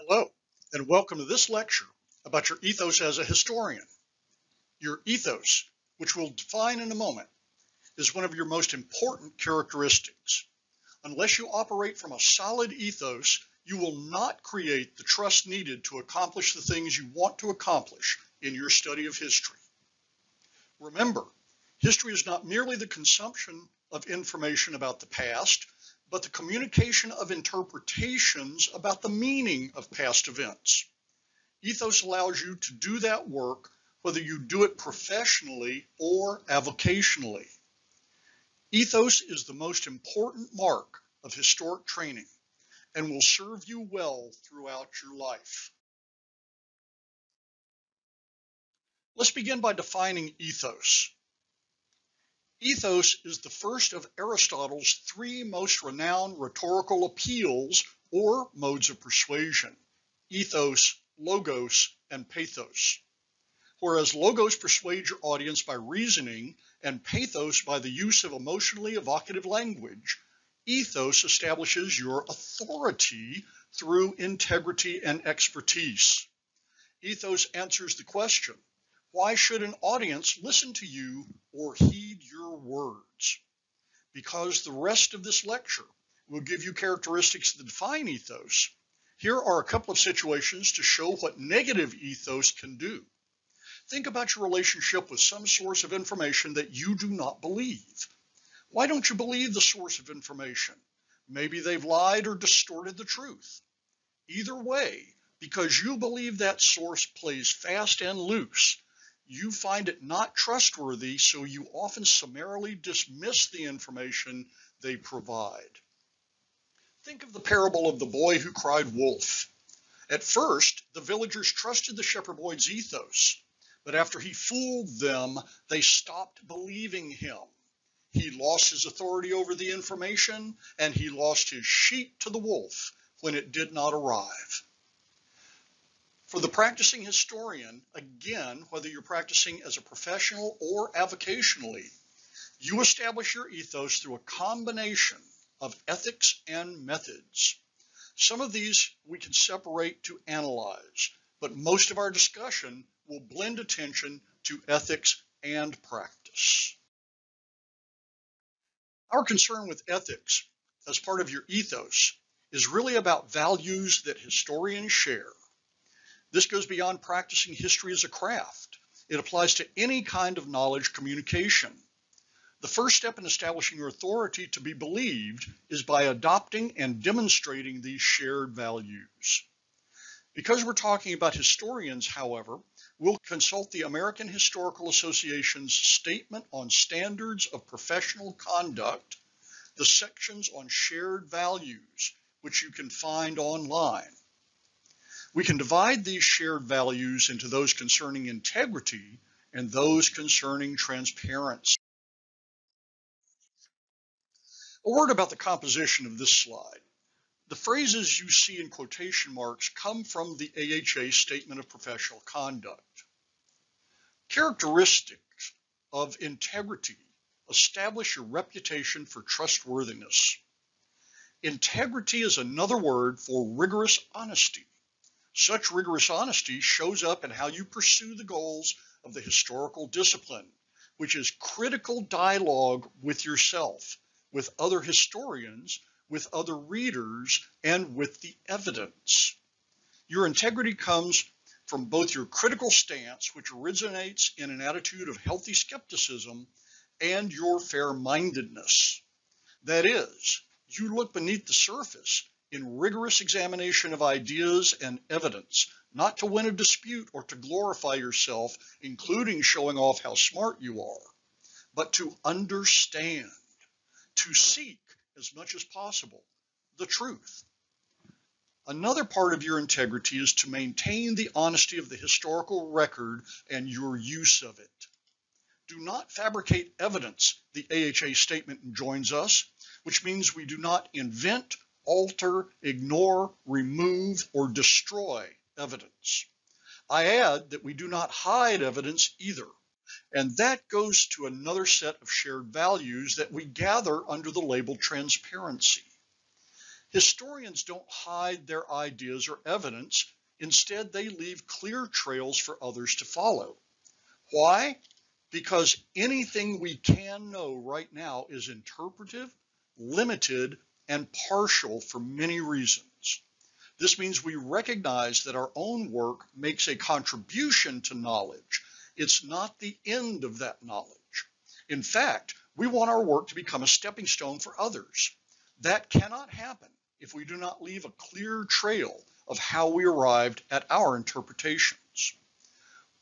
Hello, and welcome to this lecture about your ethos as a historian. Your ethos, which we'll define in a moment, is one of your most important characteristics. Unless you operate from a solid ethos, you will not create the trust needed to accomplish the things you want to accomplish in your study of history. Remember, history is not merely the consumption of information about the past, but the communication of interpretations about the meaning of past events. Ethos allows you to do that work, whether you do it professionally or avocationally. Ethos is the most important mark of historic training and will serve you well throughout your life. Let's begin by defining ethos. Ethos is the first of Aristotle's three most renowned rhetorical appeals or modes of persuasion: ethos, logos, and pathos. Whereas logos persuades your audience by reasoning and pathos by the use of emotionally evocative language, ethos establishes your authority through integrity and expertise. Ethos answers the question, why should an audience listen to you or heed your words? Because the rest of this lecture will give you characteristics that define ethos, here are a couple of situations to show what negative ethos can do. Think about your relationship with some source of information that you do not believe. Why don't you believe the source of information? Maybe they've lied or distorted the truth. Either way, because you believe that source plays fast and loose, you find it not trustworthy, so you often summarily dismiss the information they provide. Think of the parable of the boy who cried wolf. At first, the villagers trusted the shepherd boy's ethos. But after he fooled them, they stopped believing him. He lost his authority over the information, and he lost his sheep to the wolf when it did not arrive. For the practicing historian, again, whether you're practicing as a professional or avocationally, you establish your ethos through a combination of ethics and methods. Some of these we can separate to analyze, but most of our discussion will blend attention to ethics and practice. Our concern with ethics as part of your ethos is really about values that historians share. This goes beyond practicing history as a craft. It applies to any kind of knowledge communication. The first step in establishing your authority to be believed is by adopting and demonstrating these shared values. Because we're talking about historians, however, we'll consult the American Historical Association's Statement on Standards of Professional Conduct, the sections on shared values, which you can find online. We can divide these shared values into those concerning integrity and those concerning transparency. A word about the composition of this slide. The phrases you see in quotation marks come from the AHA Statement of Professional Conduct. Characteristics of integrity establish your reputation for trustworthiness. Integrity is another word for rigorous honesty. Such rigorous honesty shows up in how you pursue the goals of the historical discipline, which is critical dialogue with yourself, with other historians, with other readers, and with the evidence. Your integrity comes from both your critical stance, which originates in an attitude of healthy skepticism, and your fair-mindedness. That is, you look beneath the surface in rigorous examination of ideas and evidence, not to win a dispute or to glorify yourself, including showing off how smart you are, but to understand, to seek, as much as possible, the truth. Another part of your integrity is to maintain the honesty of the historical record and your use of it. Do not fabricate evidence, the AHA statement enjoins us, which means we do not invent, alter, ignore, remove, or destroy evidence. I add that we do not hide evidence either. And that goes to another set of shared values that we gather under the label transparency. Historians don't hide their ideas or evidence. Instead, they leave clear trails for others to follow. Why? Because anything we can know right now is interpretive, limited, and partial for many reasons. This means we recognize that our own work makes a contribution to knowledge. It's not the end of that knowledge. In fact, we want our work to become a stepping stone for others. That cannot happen if we do not leave a clear trail of how we arrived at our interpretations.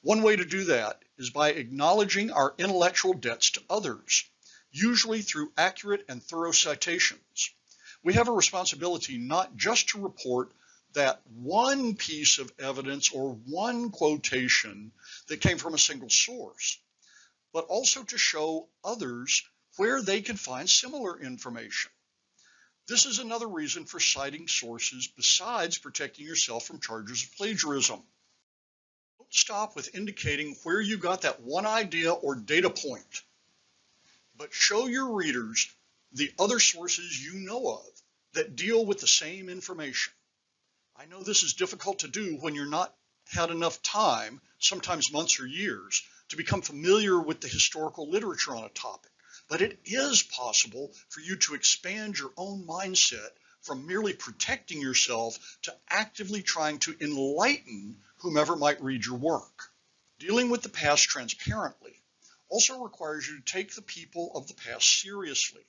One way to do that is by acknowledging our intellectual debts to others, usually through accurate and thorough citations. We have a responsibility not just to report that one piece of evidence or one quotation that came from a single source, but also to show others where they can find similar information. This is another reason for citing sources besides protecting yourself from charges of plagiarism. Don't stop with indicating where you got that one idea or data point, but show your readers the other sources you know of that deal with the same information. I know this is difficult to do when you're not had enough time, sometimes months or years, to become familiar with the historical literature on a topic. But it is possible for you to expand your own mindset from merely protecting yourself to actively trying to enlighten whomever might read your work. Dealing with the past transparently also requires you to take the people of the past seriously.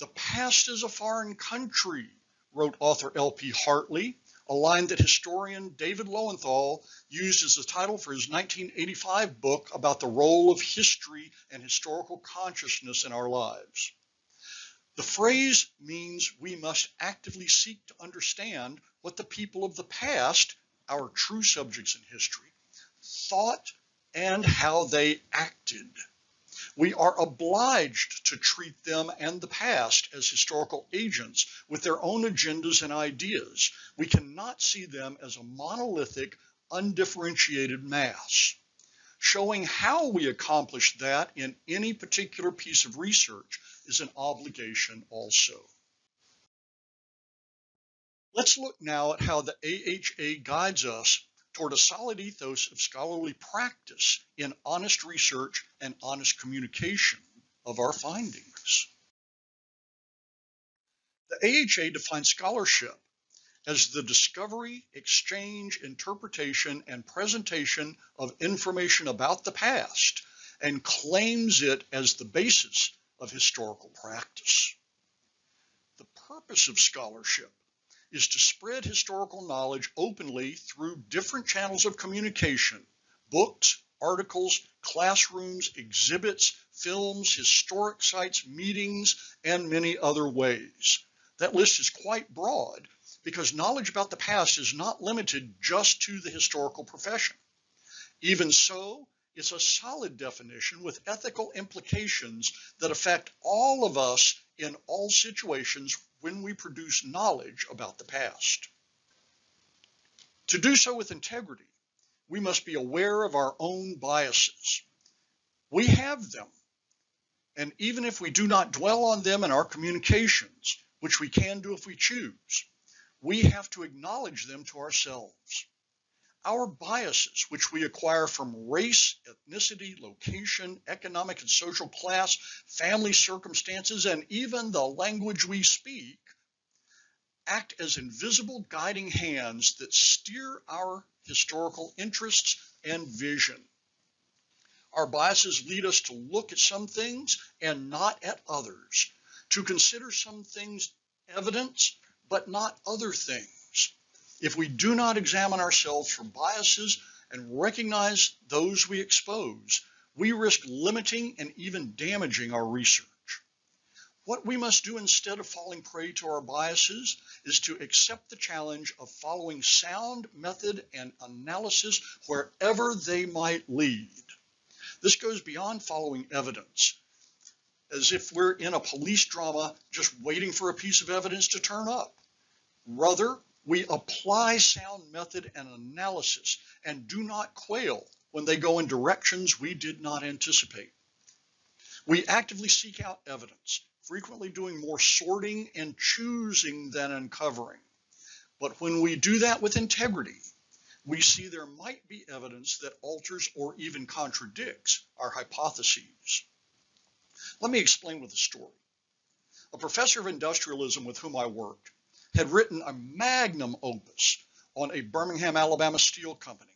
The past is a foreign country, wrote author L. P. Hartley, a line that historian David Lowenthal used as the title for his 1985 book about the role of history and historical consciousness in our lives. The phrase means we must actively seek to understand what the people of the past, our true subjects in history, thought and how they acted. We are obliged to treat them and the past as historical agents with their own agendas and ideas. We cannot see them as a monolithic, undifferentiated mass. Showing how we accomplish that in any particular piece of research is an obligation also. Let's look now at how the AHA guides us toward a solid ethos of scholarly practice in honest research and honest communication of our findings. The AHA defines scholarship as the discovery, exchange, interpretation, and presentation of information about the past, and claims it as the basis of historical practice. The purpose of scholarship is to spread historical knowledge openly through different channels of communication: books, articles, classrooms, exhibits, films, historic sites, meetings, and many other ways. That list is quite broad because knowledge about the past is not limited just to the historical profession. Even so, it's a solid definition with ethical implications that affect all of us in all situations when we produce knowledge about the past. To do so with integrity, we must be aware of our own biases. We have them, and even if we do not dwell on them in our communications, which we can do if we choose, we have to acknowledge them to ourselves. Our biases, which we acquire from race, ethnicity, location, economic and social class, family circumstances, and even the language we speak, act as invisible guiding hands that steer our historical interests and vision. Our biases lead us to look at some things and not at others, to consider some things evidence, but not other things. If we do not examine ourselves for biases and recognize those we expose, we risk limiting and even damaging our research. What we must do instead of falling prey to our biases is to accept the challenge of following sound method and analysis wherever they might lead. This goes beyond following evidence, as if we're in a police drama just waiting for a piece of evidence to turn up. Rather, we apply sound method and analysis and do not quail when they go in directions we did not anticipate. We actively seek out evidence, frequently doing more sorting and choosing than uncovering. But when we do that with integrity, we see there might be evidence that alters or even contradicts our hypotheses. Let me explain with a story. A professor of industrialism with whom I worked had written a magnum opus on a Birmingham, Alabama steel company.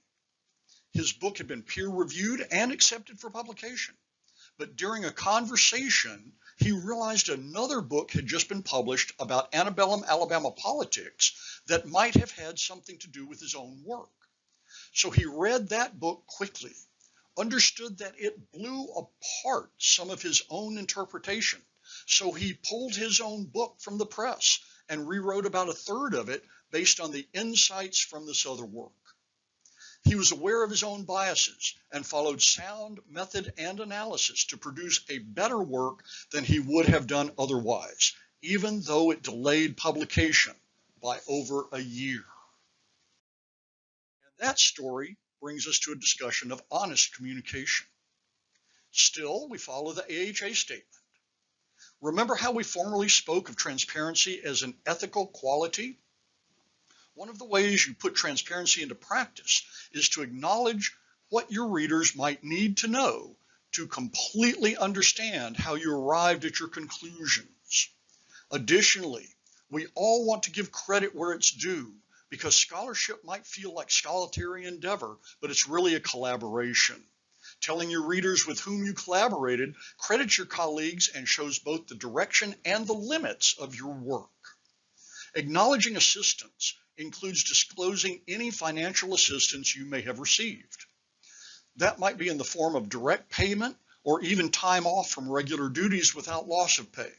His book had been peer-reviewed and accepted for publication, but during a conversation, he realized another book had just been published about antebellum Alabama politics that might have had something to do with his own work. So he read that book quickly, understood that it blew apart some of his own interpretation, so he pulled his own book from the press and rewrote about a third of it based on the insights from this other work. He was aware of his own biases and followed sound method and analysis to produce a better work than he would have done otherwise, even though it delayed publication by over a year. And that story brings us to a discussion of honest communication. Still, we follow the AHA statement. Remember how we formerly spoke of transparency as an ethical quality? One of the ways you put transparency into practice is to acknowledge what your readers might need to know to completely understand how you arrived at your conclusions. Additionally, we all want to give credit where it's due because scholarship might feel like solitary endeavor, but it's really a collaboration. Telling your readers with whom you collaborated credits your colleagues and shows both the direction and the limits of your work. Acknowledging assistance includes disclosing any financial assistance you may have received. That might be in the form of direct payment or even time off from regular duties without loss of pay.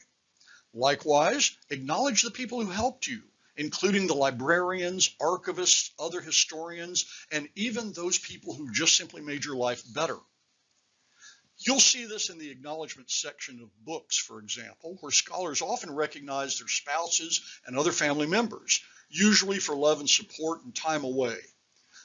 Likewise, acknowledge the people who helped you, including the librarians, archivists, other historians, and even those people who just simply made your life better. You'll see this in the acknowledgement section of books, for example, where scholars often recognize their spouses and other family members, usually for love and support and time away.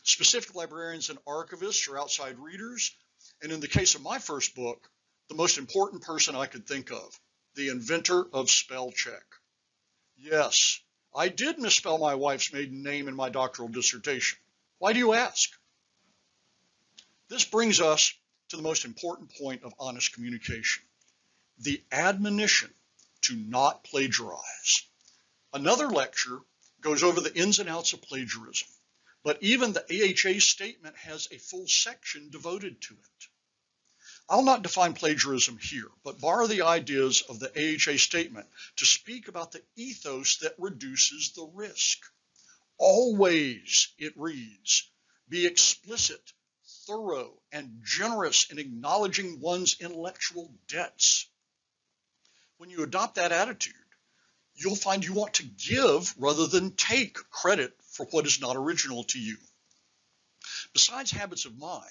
Specific librarians and archivists are outside readers, and in the case of my first book, the most important person I could think of, the inventor of spell check. Yes, I did misspell my wife's maiden name in my doctoral dissertation. Why do you ask? This brings us to the most important point of honest communication, the admonition to not plagiarize. Another lecture goes over the ins and outs of plagiarism, but even the AHA statement has a full section devoted to it. I'll not define plagiarism here, but borrow the ideas of the AHA statement to speak about the ethos that reduces the risk. Always, it reads, be explicit, thorough, and generous in acknowledging one's intellectual debts. When you adopt that attitude, you'll find you want to give rather than take credit for what is not original to you. Besides habits of mind,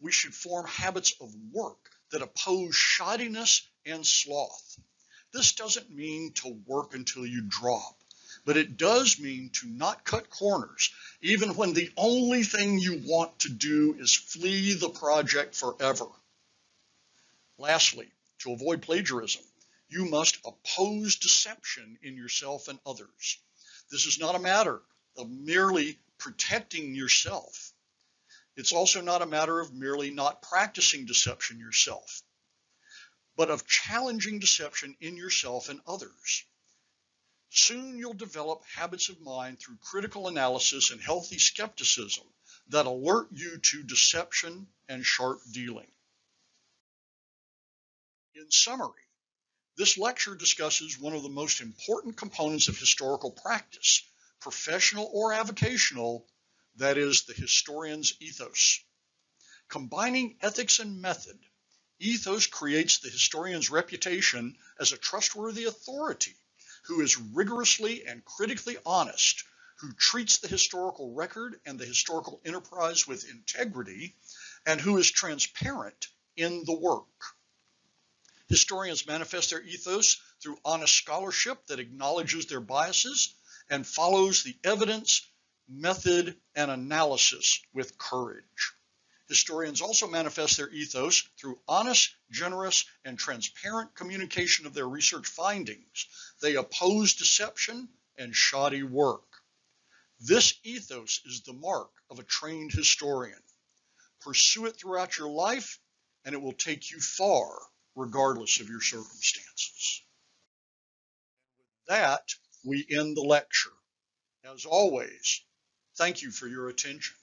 we should form habits of work that oppose shoddiness and sloth. This doesn't mean to work until you drop, but it does mean to not cut corners, even when the only thing you want to do is flee the project forever. Lastly, to avoid plagiarism, you must oppose deception in yourself and others. This is not a matter of merely protecting yourself. It's also not a matter of merely not practicing deception yourself, but of challenging deception in yourself and others. Soon you'll develop habits of mind through critical analysis and healthy skepticism that alert you to deception and sharp dealing. In summary, this lecture discusses one of the most important components of historical practice, professional or avocational, that is, the historian's ethos. Combining ethics and method, ethos creates the historian's reputation as a trustworthy authority who is rigorously and critically honest, who treats the historical record and the historical enterprise with integrity, and who is transparent in the work. Historians manifest their ethos through honest scholarship that acknowledges their biases and follows the evidence, method, and analysis with courage. Historians also manifest their ethos through honest, generous, and transparent communication of their research findings. They oppose deception and shoddy work. This ethos is the mark of a trained historian. Pursue it throughout your life, and it will take you far, regardless of your circumstances. With that, we end the lecture. As always, thank you for your attention.